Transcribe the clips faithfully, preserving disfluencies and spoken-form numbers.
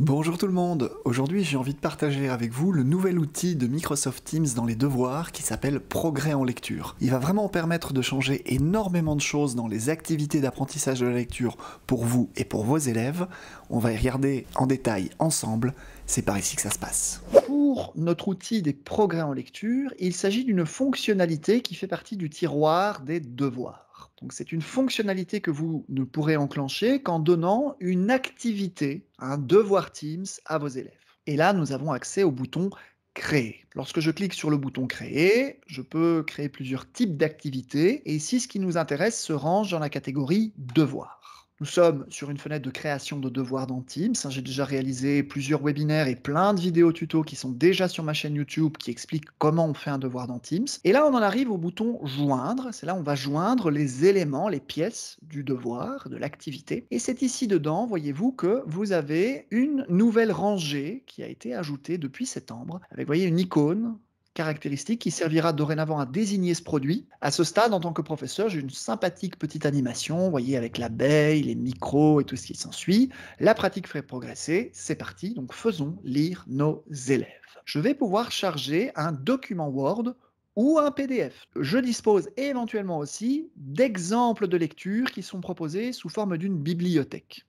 Bonjour tout le monde, aujourd'hui j'ai envie de partager avec vous le nouvel outil de Microsoft Teams dans les devoirs qui s'appelle Progrès en lecture. Il va vraiment permettre de changer énormément de choses dans les activités d'apprentissage de la lecture pour vous et pour vos élèves. On va y regarder en détail ensemble, c'est par ici que ça se passe. Pour notre outil des Progrès en lecture, il s'agit d'une fonctionnalité qui fait partie du tiroir des devoirs. Donc c'est une fonctionnalité que vous ne pourrez enclencher qu'en donnant une activité, un devoir Teams à vos élèves. Et là, nous avons accès au bouton « Créer ». Lorsque je clique sur le bouton « Créer », je peux créer plusieurs types d'activités. Et ici, ce qui nous intéresse se range dans la catégorie « Devoirs ». Nous sommes sur une fenêtre de création de devoirs dans Teams. J'ai déjà réalisé plusieurs webinaires et plein de vidéos tutos qui sont déjà sur ma chaîne YouTube qui expliquent comment on fait un devoir dans Teams. Et là, on en arrive au bouton « Joindre ». C'est là où on va joindre les éléments, les pièces du devoir, de l'activité. Et c'est ici dedans, voyez-vous, que vous avez une nouvelle rangée qui a été ajoutée depuis septembre, avec, voyez, une icône caractéristique qui servira dorénavant à désigner ce produit. À ce stade, en tant que professeur, j'ai une sympathique petite animation, vous voyez, avec l'abeille, les micros et tout ce qui s'ensuit. La pratique fait progresser, c'est parti, donc faisons lire nos élèves. Je vais pouvoir charger un document Word ou un P D F. Je dispose éventuellement aussi d'exemples de lecture qui sont proposés sous forme d'une bibliothèque.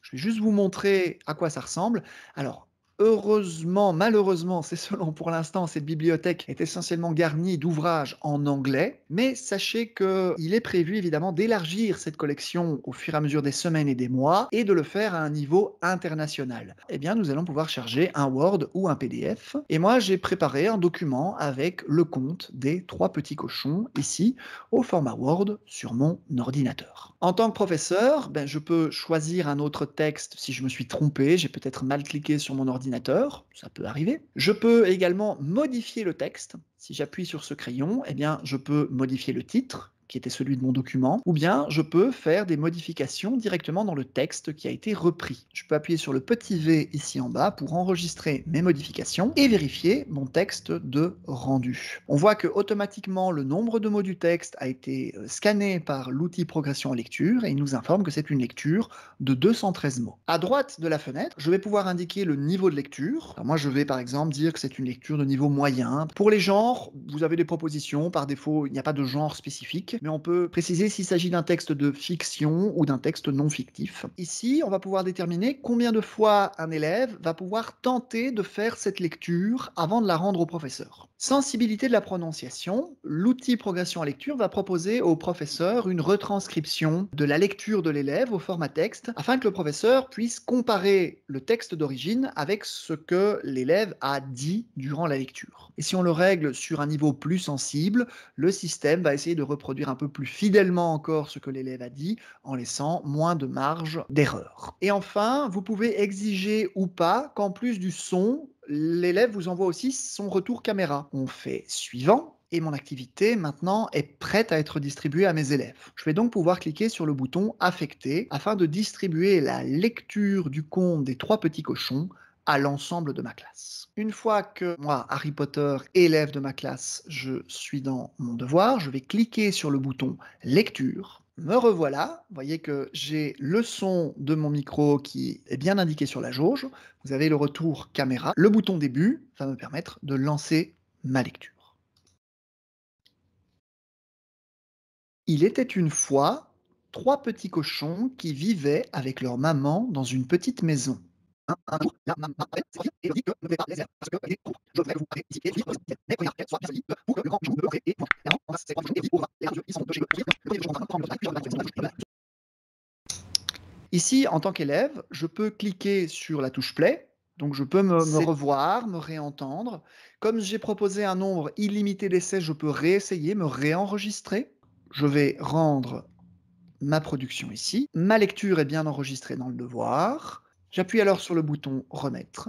Je vais juste vous montrer à quoi ça ressemble. Alors, heureusement, malheureusement, c'est selon pour l'instant, cette bibliothèque est essentiellement garnie d'ouvrages en anglais. Mais sachez qu'il est prévu évidemment d'élargir cette collection au fur et à mesure des semaines et des mois et de le faire à un niveau international. Eh bien, nous allons pouvoir charger un Word ou un P D F. Et moi, j'ai préparé un document avec le compte des trois petits cochons ici au format Word sur mon ordinateur. En tant que professeur, ben, je peux choisir un autre texte si je me suis trompé. J'ai peut-être mal cliqué sur mon ordinateur. Ça peut arriver. Je peux également modifier le texte. Si j'appuie sur ce crayon, eh bien, je peux modifier le titre, qui était celui de mon document, ou bien je peux faire des modifications directement dans le texte qui a été repris. Je peux appuyer sur le petit V ici en bas pour enregistrer mes modifications et vérifier mon texte de rendu. On voit que automatiquement le nombre de mots du texte a été scanné par l'outil Progression en lecture et il nous informe que c'est une lecture de deux cent treize mots. À droite de la fenêtre, je vais pouvoir indiquer le niveau de lecture. Alors moi, je vais par exemple dire que c'est une lecture de niveau moyen. Pour les genres, vous avez des propositions. Par défaut, il n'y a pas de genre spécifique, mais on peut préciser s'il s'agit d'un texte de fiction ou d'un texte non fictif. Ici, on va pouvoir déterminer combien de fois un élève va pouvoir tenter de faire cette lecture avant de la rendre au professeur. Sensibilité de la prononciation, l'outil Progression en lecture va proposer au professeur une retranscription de la lecture de l'élève au format texte afin que le professeur puisse comparer le texte d'origine avec ce que l'élève a dit durant la lecture. Et si on le règle sur un niveau plus sensible, le système va essayer de reproduire un peu plus fidèlement encore ce que l'élève a dit en laissant moins de marge d'erreur. Et enfin, vous pouvez exiger ou pas qu'en plus du son, l'élève vous envoie aussi son retour caméra. On fait suivant et mon activité maintenant est prête à être distribuée à mes élèves. Je vais donc pouvoir cliquer sur le bouton affecter afin de distribuer la lecture du conte des trois petits cochons à l'ensemble de ma classe. Une fois que moi, Harry Potter, élève de ma classe, je suis dans mon devoir, je vais cliquer sur le bouton lecture. Me revoilà, vous voyez que j'ai le son de mon micro qui est bien indiqué sur la jauge. Vous avez le retour caméra. Le bouton début va me permettre de lancer ma lecture. Il était une fois trois petits cochons qui vivaient avec leur maman dans une petite maison. Un jour, la maman appelle et leur dit que ne vais pas les aider parce que je voudrais que vous participiez vivre cette année première qu'elle soit bien solide pour que le grand jour de l'orée et moi. La maman embrasse ses trois filles et dit pour les radieux, ils sont de chez eux. Le premier jour, on prend le plus de la maison. Ici, en tant qu'élève, je peux cliquer sur la touche play. Donc, je peux me, me revoir, me réentendre. Comme j'ai proposé un nombre illimité d'essais, je peux réessayer, me réenregistrer. Je vais rendre ma production ici. Ma lecture est bien enregistrée dans le devoir. J'appuie alors sur le bouton « Remettre ».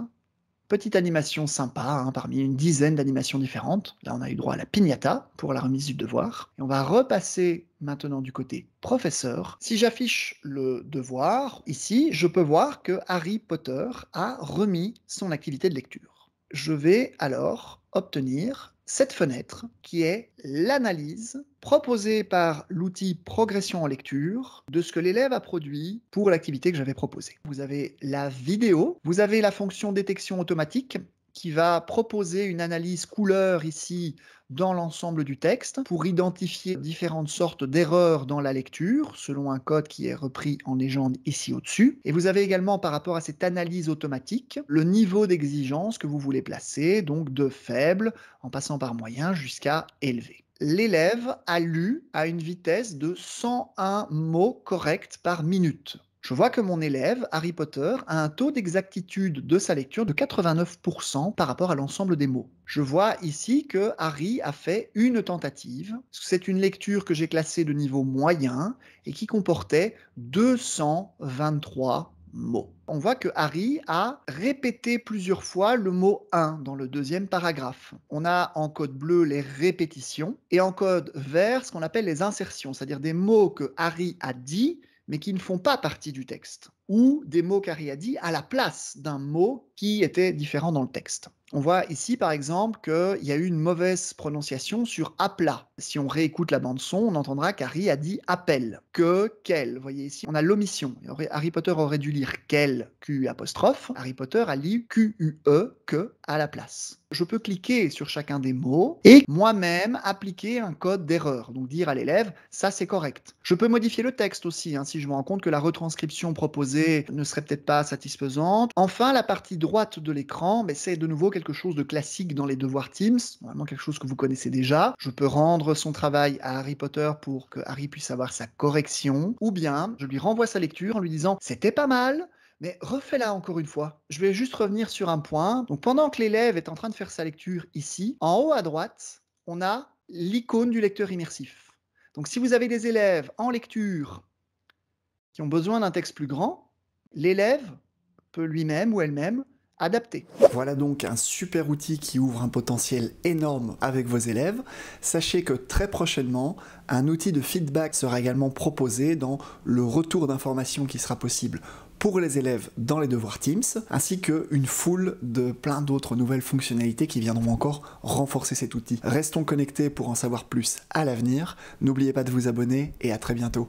Petite animation sympa, hein, parmi une dizaine d'animations différentes. Là, on a eu droit à la piñata pour la remise du devoir. Et on va repasser maintenant du côté « Professeur ». Si j'affiche le devoir, ici, je peux voir que Harry Potter a remis son activité de lecture. Je vais alors obtenir cette fenêtre qui est l'analyse proposée par l'outil Progression en lecture de ce que l'élève a produit pour l'activité que j'avais proposée. Vous avez la vidéo, vous avez la fonction détection automatique qui va proposer une analyse couleur ici dans l'ensemble du texte pour identifier différentes sortes d'erreurs dans la lecture selon un code qui est repris en légende ici au-dessus. Et vous avez également par rapport à cette analyse automatique le niveau d'exigence que vous voulez placer, donc de faible en passant par moyen jusqu'à élevé. L'élève a lu à une vitesse de cent un mots corrects par minute. Je vois que mon élève, Harry Potter, a un taux d'exactitude de sa lecture de quatre-vingt-neuf pour cent par rapport à l'ensemble des mots. Je vois ici que Harry a fait une tentative. C'est une lecture que j'ai classée de niveau moyen et qui comportait deux cent vingt-trois mots. On voit que Harry a répété plusieurs fois le mot un dans le deuxième paragraphe. On a en code bleu les répétitions et en code vert ce qu'on appelle les insertions, c'est-à-dire des mots que Harry a dit mais qui ne font pas partie du texte, ou des mots qu'Harry a dit à la place d'un mot qui était différent dans le texte. On voit ici, par exemple, qu'il y a eu une mauvaise prononciation sur « à plat ». Si on réécoute la bande-son, on entendra qu'Harry a dit « appel »,« que »,« quel ». Vous voyez ici, on a l'omission. Harry Potter aurait dû lire « quel », Q apostrophe. Harry Potter a lu « Q U E », « que » à la place. Je peux cliquer sur chacun des mots et moi-même appliquer un code d'erreur. Donc dire à l'élève « ça, c'est correct ». Je peux modifier le texte aussi, hein, si je me rends compte que la retranscription proposée ne serait peut-être pas satisfaisante. Enfin, la partie droite de l'écran, mais c'est de nouveau quelque quelque chose de classique dans les devoirs Teams, normalement quelque chose que vous connaissez déjà. Je peux rendre son travail à Harry Potter pour que Harry puisse avoir sa correction, ou bien je lui renvoie sa lecture en lui disant « c'était pas mal ». Mais refais-la encore une fois. Je vais juste revenir sur un point. Donc pendant que l'élève est en train de faire sa lecture ici, en haut à droite, on a l'icône du lecteur immersif. Donc si vous avez des élèves en lecture qui ont besoin d'un texte plus grand, l'élève peut lui-même ou elle-même adapté. Voilà donc un super outil qui ouvre un potentiel énorme avec vos élèves. Sachez que très prochainement, un outil de feedback sera également proposé dans le retour d'informations qui sera possible pour les élèves dans les devoirs Teams, ainsi qu'une foule de plein d'autres nouvelles fonctionnalités qui viendront encore renforcer cet outil. Restons connectés pour en savoir plus à l'avenir. N'oubliez pas de vous abonner et à très bientôt.